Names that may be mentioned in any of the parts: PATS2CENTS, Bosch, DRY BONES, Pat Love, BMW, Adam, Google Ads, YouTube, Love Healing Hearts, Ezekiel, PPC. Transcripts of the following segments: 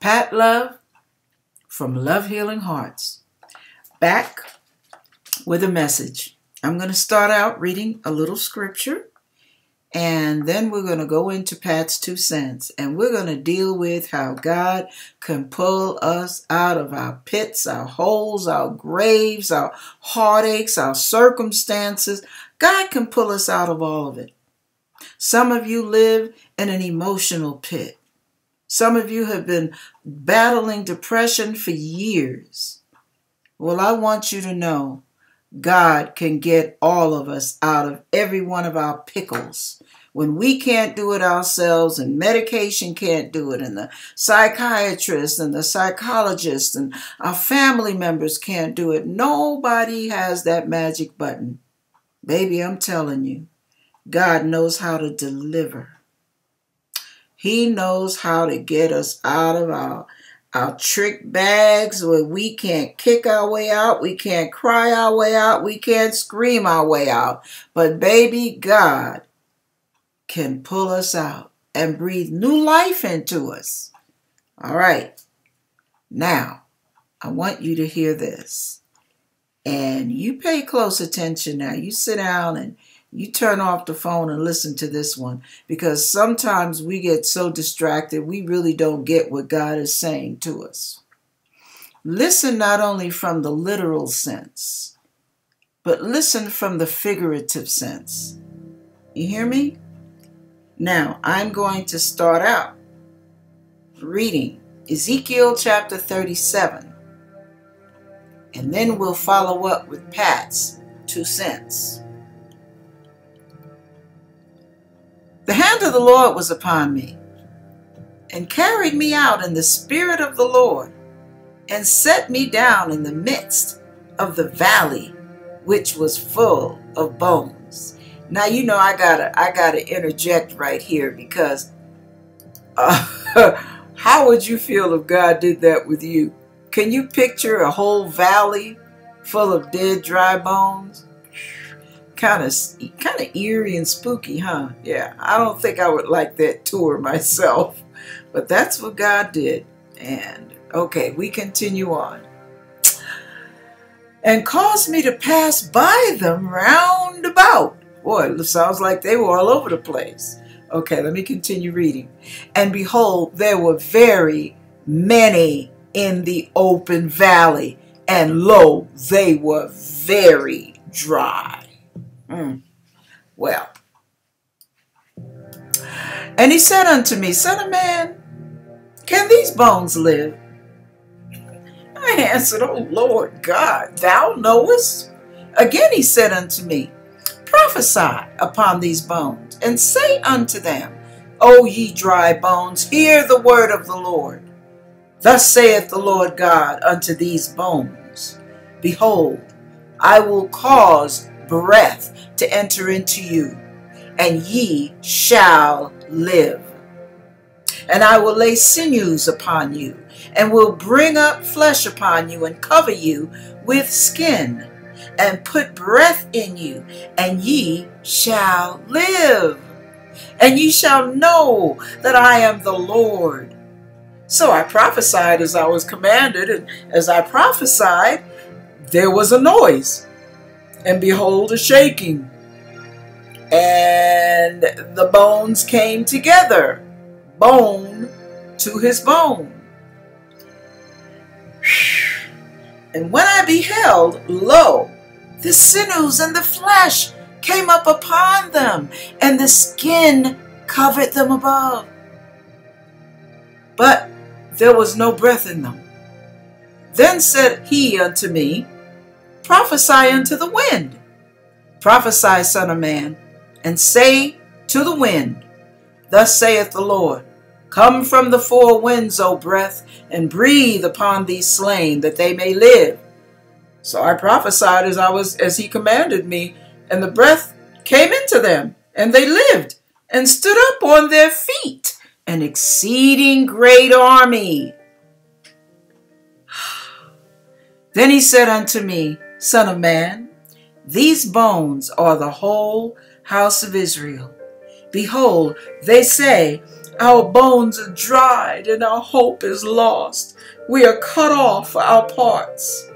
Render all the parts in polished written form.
Pat Love from Love Healing Hearts, back with a message. I'm going to start out reading a little scripture, and then we're going to go into Pat's 2 cents, and we're going to deal with how God can pull us out of our pits, our holes, our graves, our heartaches, our circumstances. God can pull us out of all of it. Some of you live in an emotional pit. Some of you have been battling depression for years. Well, I want you to know God can get all of us out of every one of our pickles. When we can't do it ourselves, and medication can't do it, and the psychiatrist and the psychologist and our family members can't do it, nobody has that magic button. Baby, I'm telling you, God knows how to deliver. He knows how to get us out of our trick bags where we can't kick our way out, we can't cry our way out, we can't scream our way out. But baby, God can pull us out and breathe new life into us. All right. Now, I want you to hear this. And you pay close attention now. You sit down and you turn off the phone and listen to this one, because sometimes we get so distracted we really don't get what God is saying to us. Listen not only from the literal sense, but listen from the figurative sense. You hear me? Now, I'm going to start out reading Ezekiel chapter 37, and then we'll follow up with Pat's 2 cents. The hand of the Lord was upon me, and carried me out in the spirit of the Lord, and set me down in the midst of the valley, which was full of bones. Now, you know, I gotta interject right here, because how would you feel if God did that with you? Can you picture a whole valley full of dead, dry bones? Kind of eerie and spooky, huh? Yeah, I don't think I would like that tour myself, but that's what God did. And okay, we continue on. And caused me to pass by them round about. Boy, it sounds like they were all over the place. Okay, let me continue reading. And behold, there were very many in the open valley, and lo, they were very dry. Well, and he said unto me, Son of man, can these bones live? I answered, O Lord God, thou knowest. Again he said unto me, Prophesy upon these bones, and say unto them, O ye dry bones, hear the word of the Lord. Thus saith the Lord God unto these bones, Behold, I will cause breath to enter into you, and ye shall live. And I will lay sinews upon you, and will bring up flesh upon you, and cover you with skin, and put breath in you, and ye shall live. And ye shall know that I am the Lord. So I prophesied as I was commanded, and as I prophesied, there was a noise, and behold, a shaking, and the bones came together, bone to his bone. And when I beheld, lo, the sinews and the flesh came up upon them, and the skin covered them above. But there was no breath in them. Then said he unto me, Prophesy unto the wind. Prophesy, son of man, and say to the wind, Thus saith the Lord, Come from the four winds, O breath, and breathe upon these slain, that they may live. So I prophesied as he commanded me, and the breath came into them, and they lived, and stood up on their feet, an exceeding great army. Then he said unto me, Son of man, these bones are the whole house of Israel. Behold, they say, Our bones are dried and our hope is lost. We are cut off for our parts.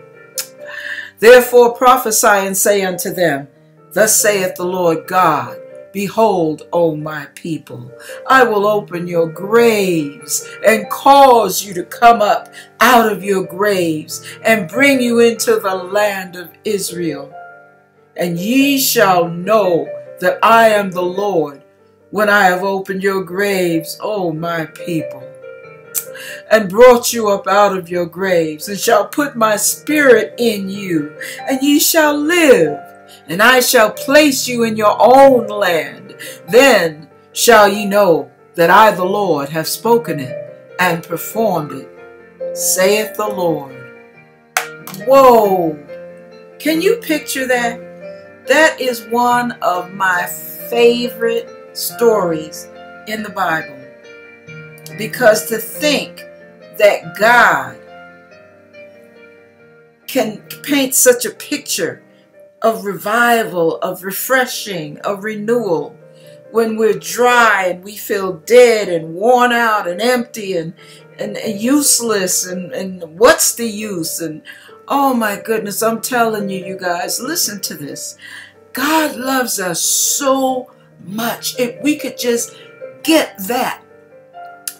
Therefore prophesy and say unto them, Thus saith the Lord God, Behold, O my people, I will open your graves and cause you to come up out of your graves and bring you into the land of Israel. And ye shall know that I am the Lord when I have opened your graves, O my people, and brought you up out of your graves, and shall put my spirit in you, and ye shall live. And I shall place you in your own land. Then shall ye know that I, the Lord, have spoken it and performed it, saith the Lord. Whoa! Can you picture that? That is one of my favorite stories in the Bible. Because to think that God can paint such a picture of revival, of refreshing, of renewal, when we're dry and we feel dead and worn out and empty and useless and what's the use? And oh my goodness, I'm telling you, you guys, listen to this. God loves us so much. If we could just get that.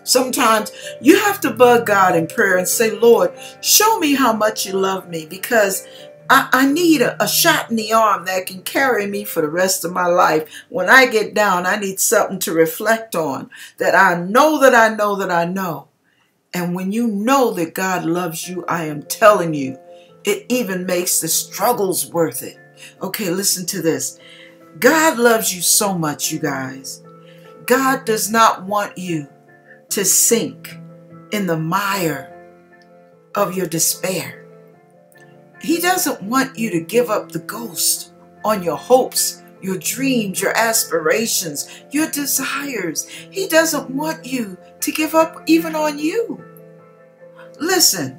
Sometimes you have to bug God in prayer and say, Lord, show me how much you love me, because I need a shot in the arm that can carry me for the rest of my life. When I get down, I need something to reflect on that I know that I know that I know. And when you know that God loves you, I am telling you, it even makes the struggles worth it. Okay, listen to this. God loves you so much, you guys. God does not want you to sink in the mire of your despair. He doesn't want you to give up the ghost on your hopes, your dreams, your aspirations, your desires. He doesn't want you to give up even on you. Listen,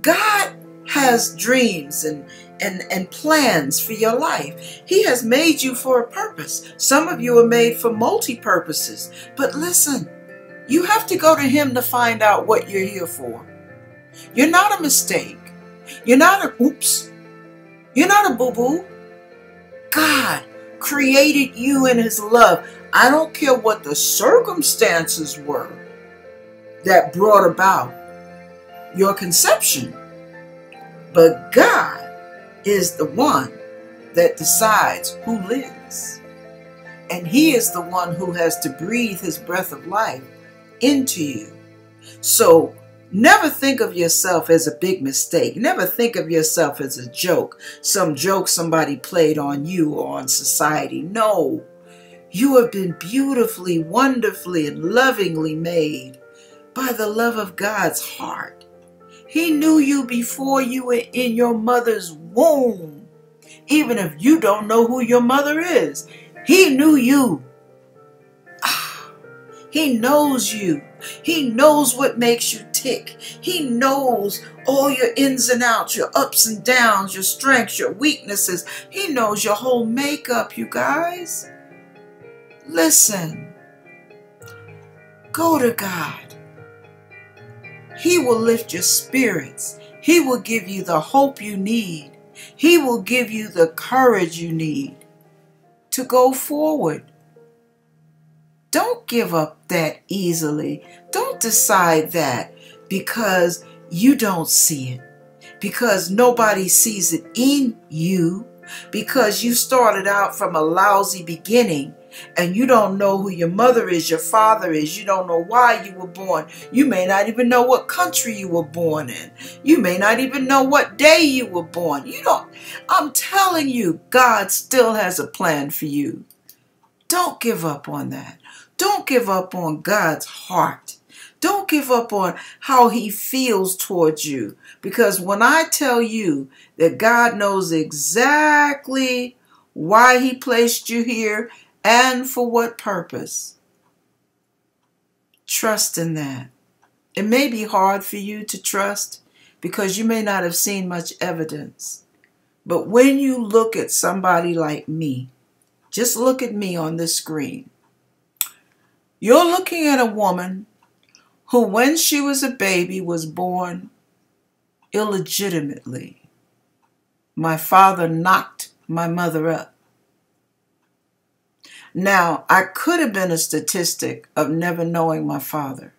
God has dreams and plans for your life. He has made you for a purpose. Some of you are made for multi-purposes. But listen, you have to go to Him to find out what you're here for. You're not a mistake. You're not a oops. You're not a boo-boo. God created you in His love. I don't care what the circumstances were that brought about your conception. But God is the one that decides who lives. And He is the one who has to breathe His breath of life into you. So never think of yourself as a big mistake. Never think of yourself as a joke, some joke somebody played on you or on society. No, you have been beautifully, wonderfully, and lovingly made by the love of God's heart. He knew you before you were in your mother's womb. Even if you don't know who your mother is, He knew you. He knows you. He knows what makes you tick. He knows all your ins and outs, your ups and downs, your strengths, your weaknesses. He knows your whole makeup, you guys. Listen, go to God. He will lift your spirits. He will give you the hope you need. He will give you the courage you need to go forward. Don't give up that easily. Don't decide that because you don't see it, because nobody sees it in you, because you started out from a lousy beginning and you don't know who your mother is, your father is. You don't know why you were born. You may not even know what country you were born in. You may not even know what day you were born. You don't. I'm telling you, God still has a plan for you. Don't give up on that. Don't give up on God's heart. Don't give up on how He feels towards you. Because when I tell you that God knows exactly why He placed you here and for what purpose, trust in that. It may be hard for you to trust because you may not have seen much evidence. But when you look at somebody like me, just look at me on this screen. You're looking at a woman who, when she was a baby, was born illegitimately. My father knocked my mother up. Now, I could have been a statistic of never knowing my father,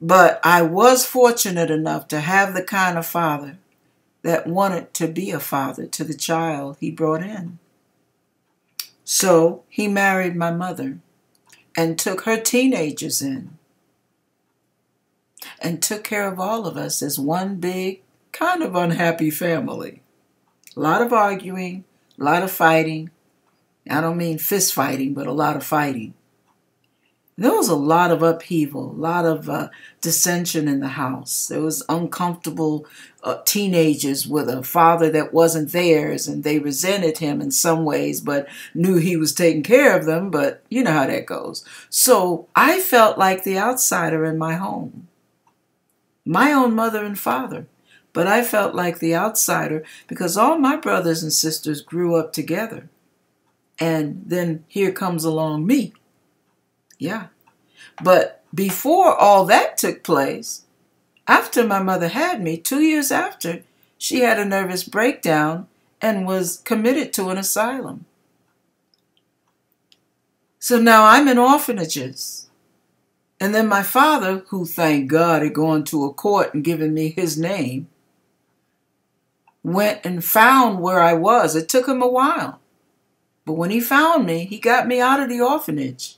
but I was fortunate enough to have the kind of father that wanted to be a father to the child he brought in. So he married my mother and took her teenagers in and took care of all of us as one big, kind of unhappy family. A lot of arguing, a lot of fighting. I don't mean fist fighting, but a lot of fighting. There was a lot of upheaval, a lot of dissension in the house. There was uncomfortable teenagers with a father that wasn't theirs, and they resented him in some ways, but knew he was taking care of them, but you know how that goes. So I felt like the outsider in my home. My own mother and father. But I felt like the outsider because all my brothers and sisters grew up together. And then here comes along me. Yeah. But before all that took place, after my mother had me, 2 years after, she had a nervous breakdown and was committed to an asylum. So now I'm in orphanages. And then my father, who thank God had gone to a court and given me his name, went and found where I was. It took him a while. But when he found me, he got me out of the orphanage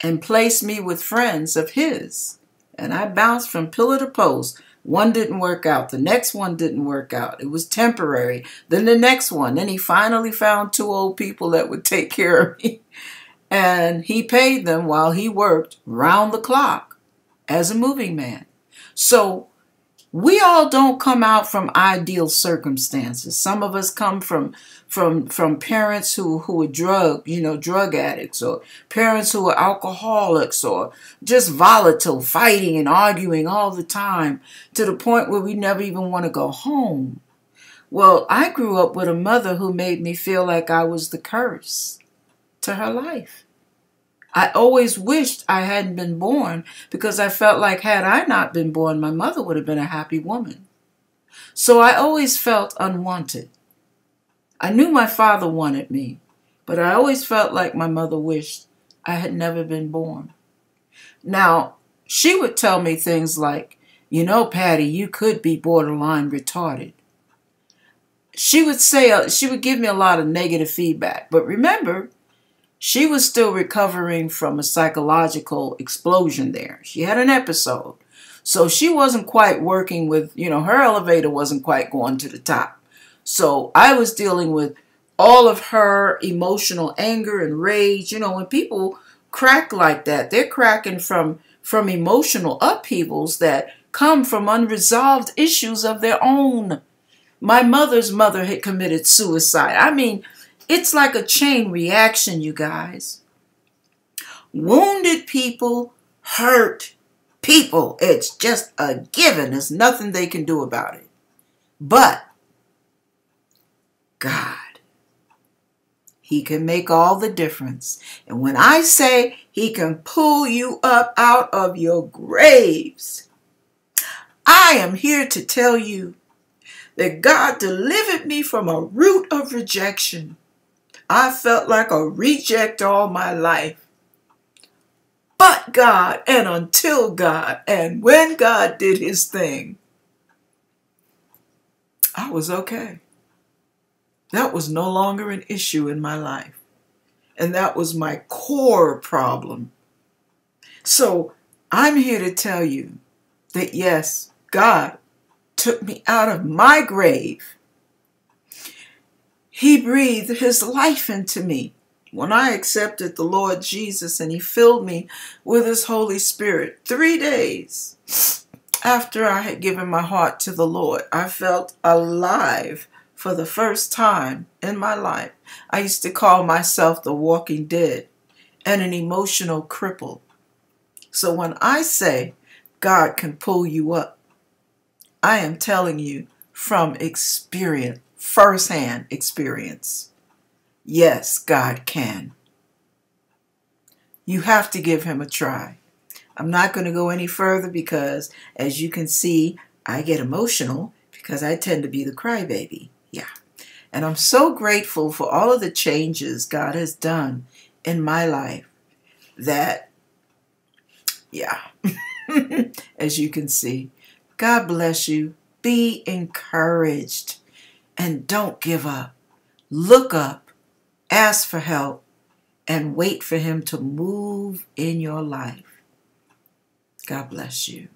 and placed me with friends of his. And I bounced from pillar to post. One didn't work out. The next one didn't work out. It was temporary. Then the next one. Then he finally found two old people that would take care of me. And he paid them while he worked round the clock as a moving man. So we all don't come out from ideal circumstances. Some of us come from parents who were drug addicts, or parents who were alcoholics, or just volatile, fighting and arguing all the time to the point where we never even want to go home. Well, I grew up with a mother who made me feel like I was the curse to her life. I always wished I hadn't been born because I felt like had I not been born, my mother would have been a happy woman. So I always felt unwanted. I knew my father wanted me, but I always felt like my mother wished I had never been born. Now, she would tell me things like, you know, Patty, you could be borderline retarded. She would say, she would give me a lot of negative feedback, but remember, she was still recovering from a psychological explosion there. She had an episode. So she wasn't quite working with, you know, her elevator wasn't quite going to the top. So I was dealing with all of her emotional anger and rage. You know, when people crack like that, they're cracking from emotional upheavals that come from unresolved issues of their own. My mother's mother had committed suicide. I mean, it's like a chain reaction, you guys. Wounded people hurt people. It's just a given. There's nothing they can do about it. But God, He can make all the difference. And when I say He can pull you up out of your graves, I am here to tell you that God delivered me from a root of rejection. I felt like a reject all my life. But God, and until God, and when God did His thing, I was okay. That was no longer an issue in my life. And that was my core problem. So I'm here to tell you that yes, God took me out of my grave. He breathed His life into me when I accepted the Lord Jesus, and He filled me with His Holy Spirit. 3 days after I had given my heart to the Lord, I felt alive for the first time in my life. I used to call myself the walking dead and an emotional cripple. So when I say God can pull you up, I am telling you from experience. First-hand experience. Yes, God can. you have to give him a try. I'm not going to go any further because, as you can see, I get emotional because I tend to be the crybaby. Yeah. And I'm so grateful for all of the changes God has done in my life that, yeah, as you can see. God bless you. Be encouraged and don't give up. Look up, ask for help, and wait for him to move in your life. God bless you.